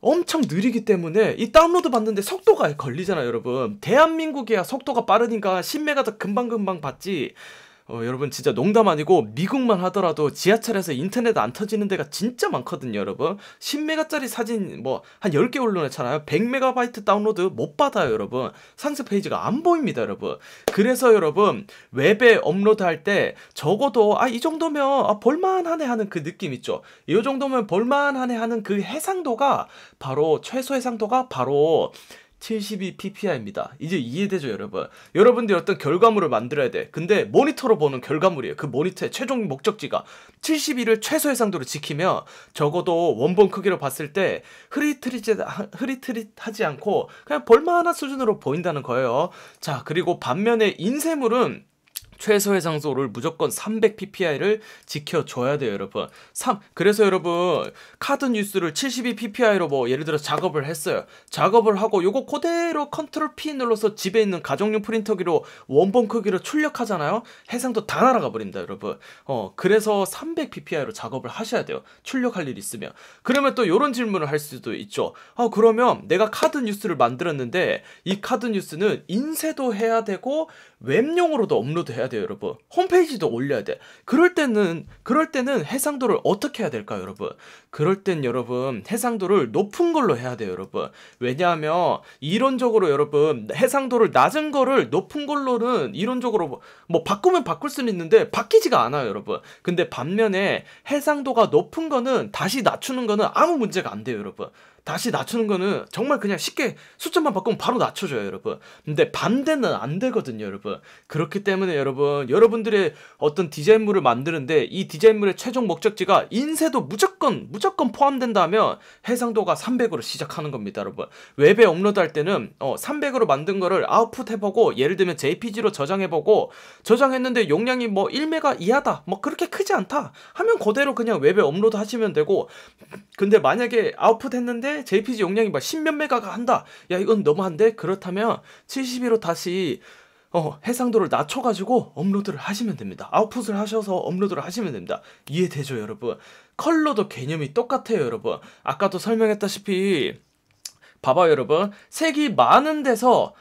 엄청 느리기 때문에 이 다운로드 받는데 속도가 걸리잖아요 여러분. 대한민국이야 속도가 빠르니까 십 메가도 금방금방 받지. 어, 여러분 진짜 농담 아니고 미국만 하더라도 지하철에서 인터넷 안 터지는 데가 진짜 많거든요 여러분. 십 메가짜리 사진 뭐 한 열 개 올려놓잖아요. 백 메가바이트 다운로드 못 받아요 여러분. 상세 페이지가 안 보입니다 여러분. 그래서 여러분 웹에 업로드할 때 적어도 아 이 정도면 아, 볼만하네 하는 그 느낌 있죠. 이 정도면 볼만하네 하는 그 해상도가 바로 최소 해상도가 바로 칠십이 피피아이입니다. 이제 이해되죠 여러분. 여러분들이 어떤 결과물을 만들어야 돼. 근데 모니터로 보는 결과물이에요. 그 모니터의 최종 목적지가 칠십이를 최소 해상도로 지키면 적어도 원본 크기로 봤을 때 흐릿흐릿하지 않고 그냥 볼만한 수준으로 보인다는 거예요. 자, 그리고 반면에 인쇄물은 최소 해상도를 무조건 삼백 피피아이를 지켜줘야 돼요 여러분. 삼 그래서 여러분 카드 뉴스를 칠십이 피피아이로 뭐 예를 들어 작업을 했어요. 작업을 하고 요거 그대로 컨트롤 피 눌러서 집에 있는 가정용 프린터기로 원본 크기로 출력하잖아요. 해상도 다 날아가 버립니다 여러분. 어 그래서 삼백 피피아이로 작업을 하셔야 돼요. 출력할 일이 있으면. 그러면 또 요런 질문을 할 수도 있죠. 아 그러면 내가 카드 뉴스를 만들었는데 이 카드 뉴스는 인쇄도 해야 되고 웹용으로도 업로드 해야 돼요 여러분. 홈페이지도 올려야 돼. 그럴 때는 그럴 때는 해상도를 어떻게 해야 될까요 여러분? 그럴 땐 여러분 해상도를 높은 걸로 해야 돼요 여러분. 왜냐하면 이론적으로 여러분 해상도를 낮은 거를 높은 걸로는 이론적으로 뭐, 뭐 바꾸면 바꿀 수는 있는데 바뀌지가 않아요 여러분. 근데 반면에 해상도가 높은 거는 다시 낮추는 거는 아무 문제가 안 돼요 여러분. 다시 낮추는 거는 정말 그냥 쉽게 숫자만 바꾸면 바로 낮춰줘요, 여러분. 근데 반대는 안 되거든요, 여러분. 그렇기 때문에 여러분, 여러분들의 어떤 디자인물을 만드는데 이 디자인물의 최종 목적지가 인쇄도 무조건 무조건 포함된다면 해상도가 삼백으로 시작하는 겁니다, 여러분. 웹에 업로드할 때는 어, 삼백으로 만든 거를 아웃풋 해보고, 예를 들면 제이피지로 저장해보고, 저장했는데 용량이 뭐 일 메가 이하다, 뭐 그렇게 크지 않다 하면 그대로 그냥 웹에 업로드 하시면 되고, 근데 만약에 아웃풋 했는데 제이피지 용량이 막 십몇 메가가 한다, 야 이건 너무한데, 그렇다면 칠십이로 다시 어, 해상도를 낮춰가지고 업로드를 하시면 됩니다. 아웃풋을 하셔서 업로드를 하시면 됩니다. 이해되죠, 여러분? 컬러도 개념이 똑같아요, 여러분. 아까도 설명했다시피 봐봐, 여러분. 색이 많은 데서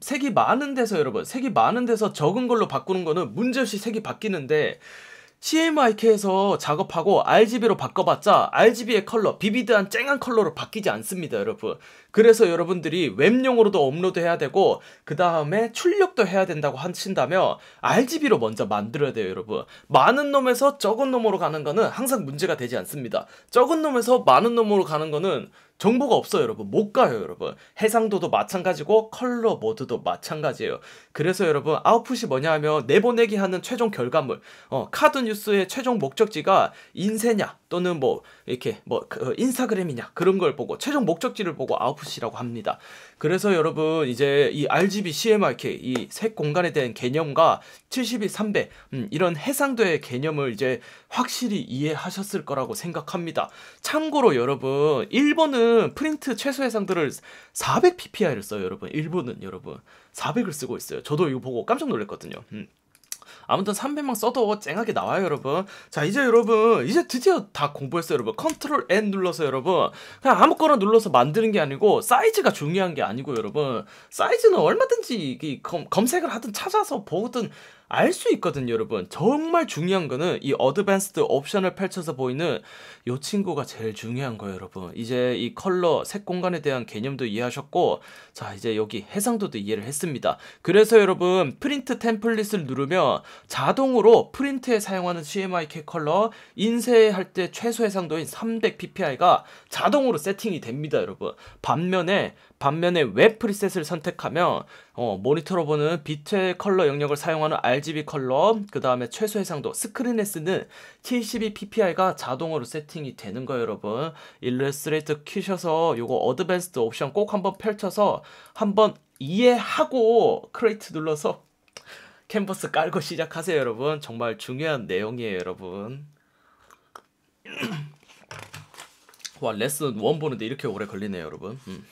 색이 많은 데서 여러분 색이 많은 데서 적은 걸로 바꾸는 거는 문제없이 색이 바뀌는데, 씨엠와이케이에서 작업하고 알지비로 바꿔봤자 알지비의 컬러, 비비드한 쨍한 컬러로 바뀌지 않습니다, 여러분. 그래서 여러분들이 웹용으로도 업로드해야 되고, 그 다음에 출력도 해야 된다고 하신다면 알지비로 먼저 만들어야 돼요, 여러분. 많은 놈에서 적은 놈으로 가는 거는 항상 문제가 되지 않습니다. 적은 놈에서 많은 놈으로 가는 거는 정보가 없어요, 여러분. 못 가요, 여러분. 해상도도 마찬가지고 컬러 모드도 마찬가지예요. 그래서 여러분, 아웃풋이 뭐냐 하면 내보내기 하는 최종 결과물, 어, 카드 뉴스의 최종 목적지가 인쇄냐 또는 뭐 이렇게 뭐 그 인스타그램이냐, 그런 걸 보고 최종 목적지를 보고 아웃풋이라고 합니다. 그래서 여러분, 이제 이 알지비, 씨엠와이케이 이 색 공간에 대한 개념과 칠십이, 삼백 음, 이런 해상도의 개념을 이제 확실히 이해하셨을 거라고 생각합니다. 참고로 여러분, 일본은 프린트 최소 해상도를 사백 피피아이를 써요, 여러분. 일본은 여러분 사백을 쓰고 있어요. 저도 이거 보고 깜짝 놀랐거든요. 음. 아무튼 삼백만 써도 쨍하게 나와요, 여러분. 자, 이제 여러분, 이제 드디어 다 공부했어요, 여러분. 컨트롤 엔 눌러서 여러분 그냥 아무거나 눌러서 만드는 게 아니고, 사이즈가 중요한 게 아니고, 여러분 사이즈는 얼마든지 검, 검색을 하든 찾아서 보든 알 수 있거든요, 여러분. 정말 중요한 거는 이 어드밴스드 옵션을 펼쳐서 보이는 이 친구가 제일 중요한 거예요, 여러분. 이제 이 컬러, 색 공간에 대한 개념도 이해하셨고, 자, 이제 여기 해상도도 이해를 했습니다. 그래서 여러분, 프린트 템플릿을 누르면 자동으로 프린트에 사용하는 씨엠와이케이 컬러, 인쇄할 때 최소 해상도인 삼백 피피아이가 자동으로 세팅이 됩니다, 여러분. 반면에 반면에 웹 프리셋을 선택하면 어, 모니터로 보는 빛의 컬러 영역을 사용하는 알지비 컬러, 그 다음에 최소 해상도, 스크린에 쓰는 칠십이 피피아이가 자동으로 세팅이 되는 거예요, 여러분. 일러스트레이터 키셔서 요거 어드밴스드 옵션 꼭 한번 펼쳐서 한번 이해하고 크리에이트 눌러서 캔버스 깔고 시작하세요, 여러분. 정말 중요한 내용이에요, 여러분. 와, 레슨 일 보는데 이렇게 오래 걸리네요, 여러분. 음.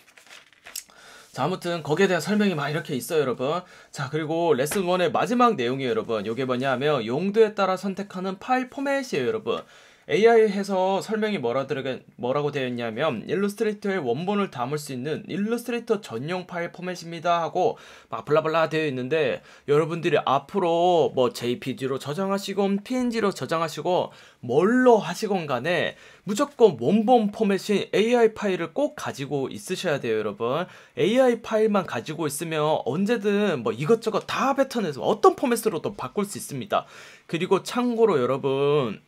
자, 아무튼 거기에 대한 설명이 막 이렇게 있어요, 여러분. 자, 그리고 레슨 일의 마지막 내용이에요, 여러분. 요게 뭐냐 하면 용도에 따라 선택하는 파일 포맷이에요, 여러분. 에이아이에서 설명이 뭐라 들어간, 뭐라고 되어 있냐면, 일러스트레이터의 원본을 담을 수 있는 일러스트레이터 전용 파일 포맷입니다 하고 막 블라블라 되어 있는데, 여러분들이 앞으로 뭐 제이피지로 저장하시건 피엔지로 저장하시고 뭘로 하시건 간에 무조건 원본 포맷인 에이아이 파일을 꼭 가지고 있으셔야 돼요, 여러분. 에이아이 파일만 가지고 있으면 언제든 뭐 이것저것 다 뱉어내서 어떤 포맷으로도 바꿀 수 있습니다. 그리고 참고로 여러분,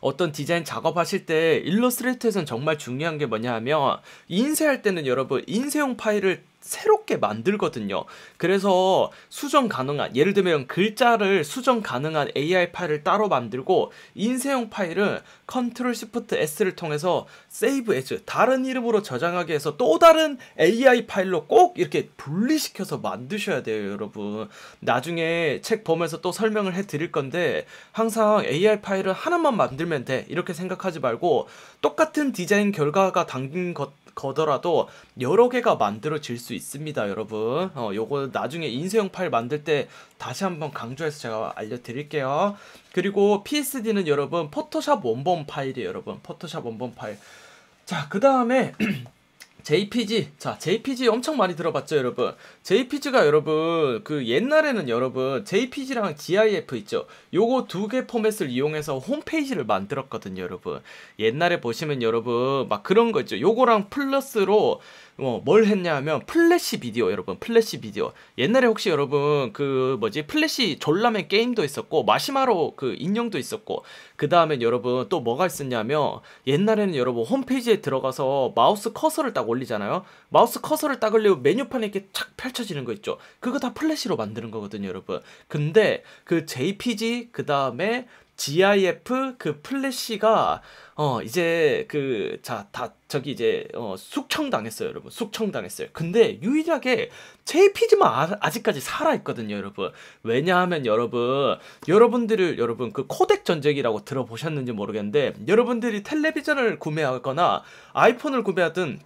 어떤 디자인 작업하실 때 일러스트레이터에서는 정말 중요한 게 뭐냐 하면, 인쇄할 때는 여러분 인쇄용 파일을 새롭게 만들거든요. 그래서 수정 가능한, 예를 들면 글자를 수정 가능한 에이아이 파일을 따로 만들고, 인쇄용 파일은 컨트롤 시프트 에스를 통해서 세이브 에즈, 다른 이름으로 저장하게 해서 또 다른 에이아이 파일로 꼭 이렇게 분리시켜서 만드셔야 돼요, 여러분. 나중에 책 보면서 또 설명을 해 드릴 건데, 항상 에이아이 파일은 하나만 만들면 돼 이렇게 생각하지 말고, 똑같은 디자인 결과가 담긴 것 거더라도 여러 개가 만들어질 수 있습니다, 여러분. 어, 요거 나중에 인쇄용 파일 만들 때 다시 한번 강조해서 제가 알려드릴게요. 그리고 피에스디는 여러분 포토샵 원본 파일이에요, 여러분. 포토샵 원본 파일. 자, 그 다음에 제이피지. 자, 제이피지 엄청 많이 들어봤죠, 여러분? 제이피지가 여러분, 그 옛날에는 여러분, 제이피지랑 지아이에프 있죠? 요거 두 개 포맷을 이용해서 홈페이지를 만들었거든요, 여러분. 옛날에 보시면 여러분, 막 그런 거 있죠? 요거랑 플러스로, 어, 뭘 했냐 하면, 플래시 비디오, 여러분. 플래시 비디오. 옛날에 혹시 여러분, 그 뭐지, 플래시 졸라맨 게임도 있었고, 마시마로 그 인형도 있었고, 그 다음에 여러분, 또 뭐가 있었냐면, 옛날에는 여러분, 홈페이지에 들어가서 마우스 커서를 딱 올리잖아요. 마우스 커서를 딱 올리고 메뉴판에 이렇게 착 펼쳐지는 거 있죠. 그거 다 플래시로 만드는 거거든요, 여러분. 근데 그 제이피지 그 다음에 지아이에프 그 플래시가 어 이제 그 자 다 저기 이제 어 숙청당했어요, 여러분. 숙청당했어요. 근데 유일하게 제이피지만 아, 아직까지 살아 있거든요, 여러분. 왜냐하면 여러분 여러분들을 여러분 그 코덱 전쟁이라고 들어보셨는지 모르겠는데 여러분들이 텔레비전을 구매하거나 아이폰을 구매하든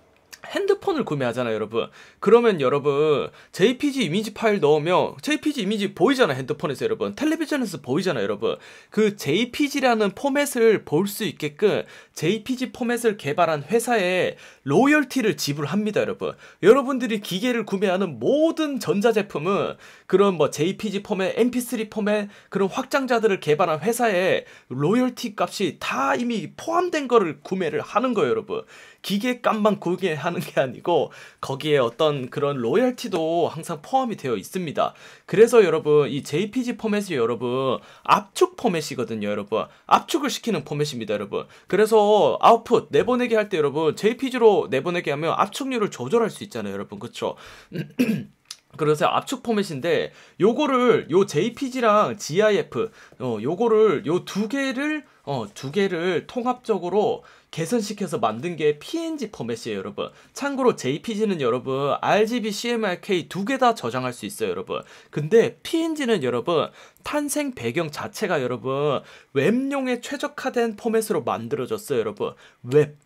핸드폰을 구매하잖아요, 여러분. 그러면 여러분 제이피지 이미지 파일 넣으면 제이피지 이미지 보이잖아요, 핸드폰에서 여러분. 텔레비전에서 보이잖아요, 여러분. 그 제이피지라는 포맷을 볼 수 있게끔 제이피지 포맷을 개발한 회사에 로열티를 지불합니다, 여러분. 여러분들이 기계를 구매하는 모든 전자제품은 그런 뭐 제이피지 포맷, 엠피쓰리 포맷 그런 확장자들을 개발한 회사에 로열티 값이 다 이미 포함된 거를 구매를 하는 거예요, 여러분. 기계 값만 구매하는 게 아니고 거기에 어떤 그런 로열티도 항상 포함이 되어 있습니다. 그래서 여러분 이 제이피지 포맷이 여러분 압축 포맷이거든요, 여러분. 압축을 시키는 포맷입니다, 여러분. 그래서 아웃풋 내보내기 할 때 여러분 제이피지로 내보내기 하면 압축률을 조절할 수 있잖아요, 여러분. 그쵸? 그래서 압축 포맷인데 요거를 요 제이피지랑 지아이에프 어, 요거를 요 두 개를 어, 두 개를 통합적으로 개선시켜서 만든 게 피엔지 포맷이에요, 여러분. 참고로 제이피지는 여러분 알지비, 씨엠와이케이 두 개 다 저장할 수 있어요, 여러분. 근데 피엔지는 여러분 탄생 배경 자체가 여러분 웹용에 최적화된 포맷으로 만들어졌어요, 여러분. 웹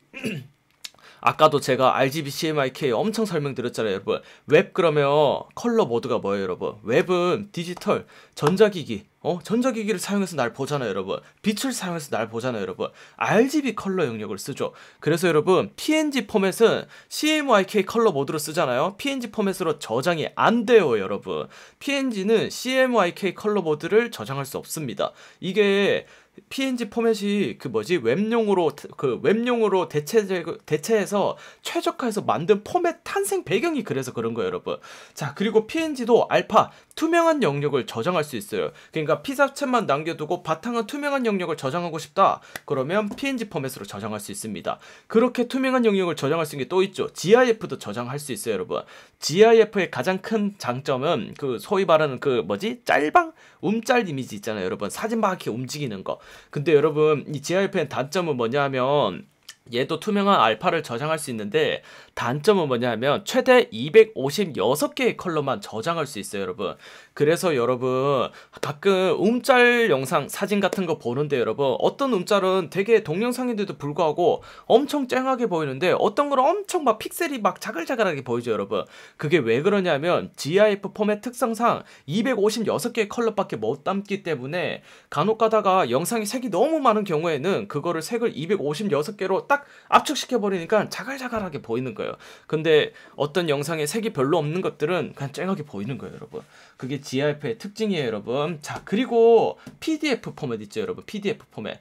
아까도 제가 알지비, 씨엠와이케이 엄청 설명드렸잖아요, 여러분. 웹 그러면 컬러 모드가 뭐예요, 여러분? 웹은 디지털, 전자기기, 어? 전자기기를 사용해서 날 보잖아요, 여러분. 빛을 사용해서 날 보잖아요, 여러분. 알지비 컬러 영역을 쓰죠. 그래서 여러분 피엔지 포맷은 씨엠와이케이 컬러 모드로 쓰잖아요. 피엔지 포맷으로 저장이 안 돼요, 여러분. 피엔지는 씨엠와이케이 컬러 모드를 저장할 수 없습니다. 이게 피엔지 포맷이 그 뭐지 웹용으로 그 웹용으로 대체 대체해서 최적화해서 만든 포맷 탄생 배경이 그래서 그런 거예요, 여러분. 자, 그리고 피엔지도 알파 투명한 영역을 저장할 수 있어요. 그러니까 피사체만 남겨두고 바탕은 투명한 영역을 저장하고 싶다. 그러면 피엔지 포맷으로 저장할 수 있습니다. 그렇게 투명한 영역을 저장할 수 있는 게 또 있죠. 지아이에프도 저장할 수 있어요, 여러분. 지아이에프의 가장 큰 장점은 그 소위 말하는 그 뭐지 짤방 움짤 이미지 있잖아요, 여러분. 사진 막 이렇게 움직이는 거. 근데 여러분 이 지아이에프의 단점은 뭐냐면 얘도 투명한 알파를 저장할 수 있는데 단점은 뭐냐면 최대 이백오십육 개의 컬러만 저장할 수 있어요, 여러분. 그래서 여러분 가끔 움짤 영상 사진 같은 거 보는데 여러분 어떤 움짤은 되게 동영상인데도 불구하고 엄청 쨍하게 보이는데 어떤 건 엄청 막 픽셀이 막 자글자글하게 보이죠, 여러분. 그게 왜 그러냐면 지아이에프 포맷 특성상 이백오십육 개의 컬러밖에 못 담기 때문에 간혹 가다가 영상이 색이 너무 많은 경우에는 그거를 색을 이백오십육 개로 딱 압축시켜버리니까 자갈자갈하게 보이는 거예요. 근데 어떤 영상에 색이 별로 없는 것들은 그냥 쨍하게 보이는 거예요, 여러분. 그게 지아이에프의 특징이에요, 여러분. 자, 그리고 피디에프 포맷 있죠, 여러분. 피디에프 포맷.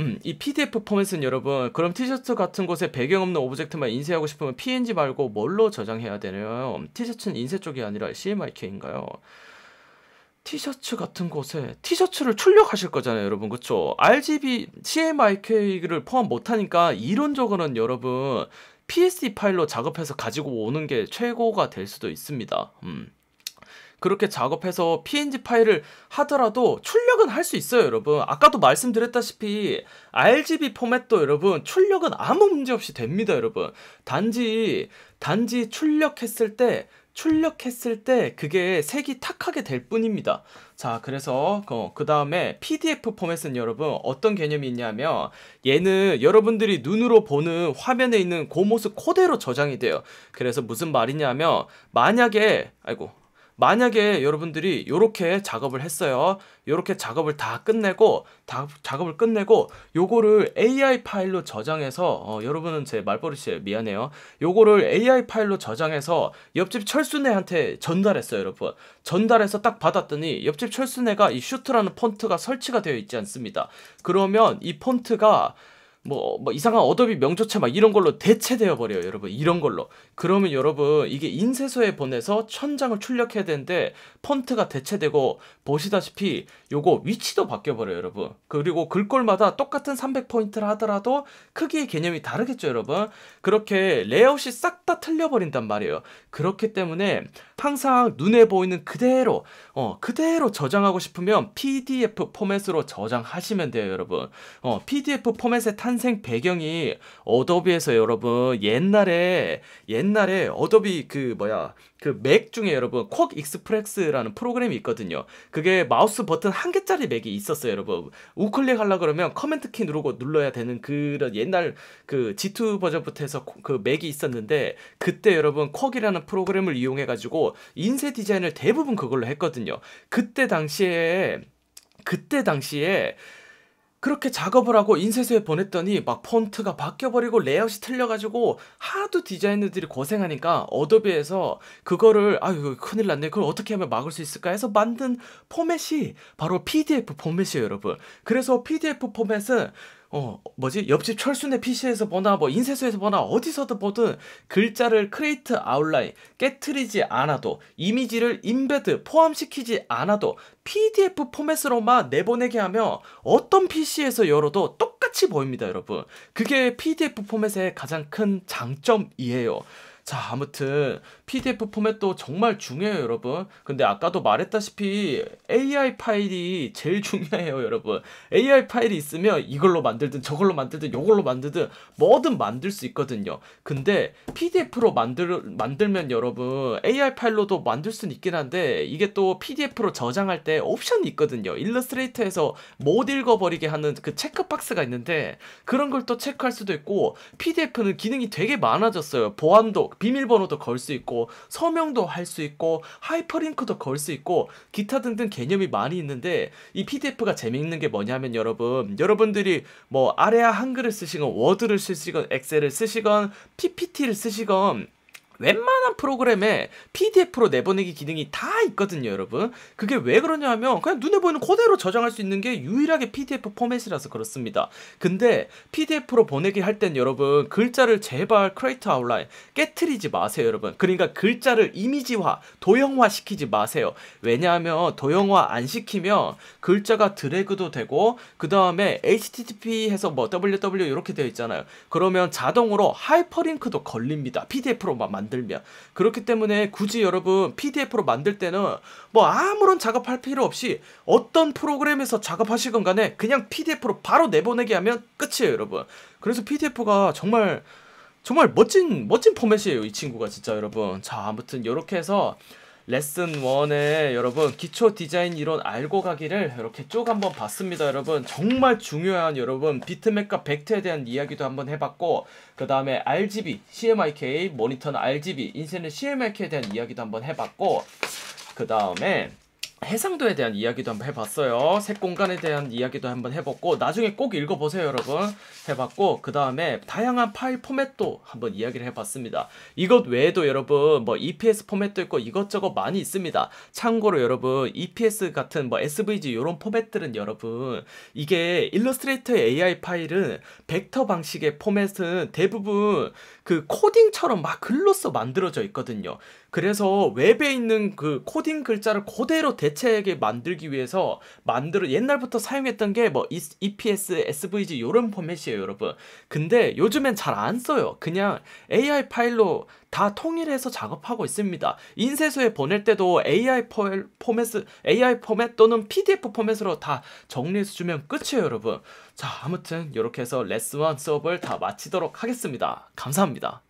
음, 이 피디에프 포맷은 여러분 그럼 티셔츠 같은 곳에 배경 없는 오브젝트만 인쇄하고 싶으면 피엔지 말고 뭘로 저장해야 되나요? 티셔츠는 인쇄 쪽이 아니라 씨엠와이케이인가요? 티셔츠 같은 곳에 티셔츠를 출력하실 거잖아요, 여러분. 그쵸? 알지비, 씨엠와이케이를 포함 못하니까 이론적으로는 여러분 피에스디 파일로 작업해서 가지고 오는 게 최고가 될 수도 있습니다. 음. 그렇게 작업해서 피엔지 파일을 하더라도 출력은 할 수 있어요, 여러분. 아까도 말씀드렸다시피 알지비 포맷도 여러분 출력은 아무 문제 없이 됩니다, 여러분. 단지 단지 출력했을 때 출력했을 때 그게 색이 탁하게 될 뿐입니다. 자, 그래서 어, 그 다음에 피디에프 포맷은 여러분 어떤 개념이 있냐면 얘는 여러분들이 눈으로 보는 화면에 있는 그 모습 그대로 저장이 돼요. 그래서 무슨 말이냐면 만약에 아이고 만약에 여러분들이 이렇게 작업을 했어요. 이렇게 작업을 다 끝내고 다 작업을 끝내고 요거를 에이아이 파일로 저장해서 어, 여러분은 제 말버릇이에요. 미안해요. 요거를 에이아이 파일로 저장해서 옆집 철수네한테 전달했어요, 여러분. 전달해서 딱 받았더니 옆집 철수네가 이 슈트라는 폰트가 설치가 되어 있지 않습니다. 그러면 이 폰트가 뭐, 뭐 이상한 어도비 명조체 막 이런 걸로 대체되어 버려요, 여러분. 이런 걸로. 그러면 여러분 이게 인쇄소에 보내서 천장을 출력해야 되는데 폰트가 대체되고 보시다시피 요거 위치도 바뀌어 버려요, 여러분. 그리고 글꼴마다 똑같은 삼백 포인트를 하더라도 크기의 개념이 다르겠죠, 여러분. 그렇게 레이아웃이 싹 다 틀려 버린단 말이에요. 그렇기 때문에 항상 눈에 보이는 그대로 어 그대로 저장하고 싶으면 피디에프 포맷으로 저장하시면 돼요, 여러분. 어 피디에프 포맷의 탄생 배경이 어도비에서 여러분 옛날에 옛날에 어도비 그 뭐야 그 맥 중에 여러분 쿼크 익스프레스라는 프로그램이 있거든요. 그게 마우스 버튼 한 개짜리 맥이 있었어요, 여러분. 우클릭 하려 그러면 커맨드 키 누르고 눌러야 되는 그런 옛날 그 지 투 버전부터 해서 그 맥이 있었는데 그때 여러분 쿼크이라는 프로그램을 이용해 가지고 인쇄 디자인을 대부분 그걸로 했거든요. 그때 당시에 그때 당시에 그렇게 작업을 하고 인쇄소에 보냈더니 막 폰트가 바뀌어버리고 레이아웃이 틀려가지고 하도 디자이너들이 고생하니까 어도비에서 그거를 아유 큰일 났네 그걸 어떻게 하면 막을 수 있을까 해서 만든 포맷이 바로 피디에프 포맷이에요, 여러분. 그래서 피디에프 포맷은 어 뭐지 옆집 철수네 피씨에서 보나 뭐 인쇄소에서 보나 어디서든 보든 글자를 크리에이트 아웃라인 깨트리지 않아도 이미지를 인베드 포함시키지 않아도 피디에프 포맷으로만 내보내게 하며 어떤 피씨에서 열어도 똑같이 보입니다, 여러분. 그게 피디에프 포맷의 가장 큰 장점이에요. 자, 아무튼 피디에프 포맷도 정말 중요해요, 여러분. 근데 아까도 말했다시피 에이아이 파일이 제일 중요해요, 여러분. 에이아이 파일이 있으면 이걸로 만들든 저걸로 만들든 요걸로 만들든 뭐든 만들 수 있거든요. 근데 피디에프로 만들, 만들면 여러분 에이아이 파일로도 만들 수는 있긴 한데 이게 또 피디에프로 저장할 때 옵션이 있거든요. 일러스트레이터에서 못 읽어버리게 하는 그 체크박스가 있는데 그런 걸 또 체크할 수도 있고 피디에프는 기능이 되게 많아졌어요. 보안도 비밀번호도 걸 수 있고 서명도 할 수 있고 하이퍼링크도 걸 수 있고 기타 등등 개념이 많이 있는데 이 피디에프가 재미있는 게 뭐냐면 여러분 여러분들이 뭐 아래아 한글을 쓰시건 워드를 쓰시건 엑셀을 쓰시건 피피티를 쓰시건 웬만한 프로그램에 피디에프로 내보내기 기능이 다 있거든요, 여러분. 그게 왜 그러냐 하면 그냥 눈에 보이는 그대로 저장할 수 있는 게 유일하게 피디에프 포맷이라서 그렇습니다. 근데 피디에프로 보내기 할 땐 여러분 글자를 제발 크리에이터 아웃라인 깨트리지 마세요, 여러분. 그러니까 글자를 이미지화, 도형화 시키지 마세요. 왜냐하면 도형화 안 시키면 글자가 드래그도 되고 그 다음에 에이치티티피 해서 뭐 더블유 더블유 이렇게 되어 있잖아요. 그러면 자동으로 하이퍼링크도 걸립니다. 피디에프로만 만들 들면. 그렇기 때문에 굳이 여러분 피디에프로 만들 때는 뭐 아무런 작업할 필요 없이 어떤 프로그램에서 작업하시건 간에 그냥 피디에프로 바로 내보내게 하면 끝이에요, 여러분. 그래서 피디에프가 정말 정말 멋진 멋진 포맷이에요, 이 친구가 진짜, 여러분. 자, 아무튼 이렇게 해서 레슨 일에 여러분 기초 디자인 이론 알고 가기를 이렇게 쭉 한번 봤습니다, 여러분. 정말 중요한 여러분 비트맵과 벡터에 대한 이야기도 한번 해봤고 그 다음에 알지비, 씨엠와이케이, 모니터는 알지비, 인쇄는 씨엠와이케이에 대한 이야기도 한번 해봤고 그 다음에 해상도에 대한 이야기도 한번 해봤어요. 색 공간에 대한 이야기도 한번 해봤고 나중에 꼭 읽어보세요, 여러분. 해봤고 그 다음에 다양한 파일 포맷도 한번 이야기를 해봤습니다. 이것 외에도 여러분 뭐 이피에스 포맷도 있고 이것저것 많이 있습니다. 참고로 여러분 이피에스 같은 뭐 에스브이지 이런 포맷들은 여러분 이게 일러스트레이터의 에이아이 파일은 벡터 방식의 포맷은 대부분 그 코딩처럼 막 글로써 만들어져 있거든요. 그래서 웹에 있는 그 코딩 글자를 그대로 대체하게 만들기 위해서 만들어 옛날부터 사용했던 게 뭐 이피에스, 에스브이지 이런 포맷이에요, 여러분. 근데 요즘엔 잘 안 써요. 그냥 에이아이 파일로 다 통일해서 작업하고 있습니다. 인쇄소에 보낼 때도 에이아이 포맷, 에이아이 포맷 또는 피디에프 포맷으로 다 정리해서 주면 끝이에요, 여러분. 자, 아무튼 이렇게 해서 레슨 일 수업을 다 마치도록 하겠습니다. 감사합니다.